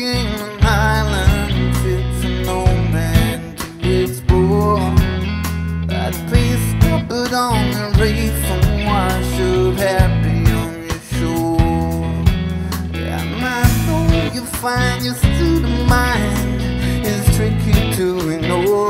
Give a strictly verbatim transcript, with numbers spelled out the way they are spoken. An island fits an old man to explore. I'd be scuppered on the reef, and why should happy on your shore? Yeah, I know you find your student mind is tricky to ignore.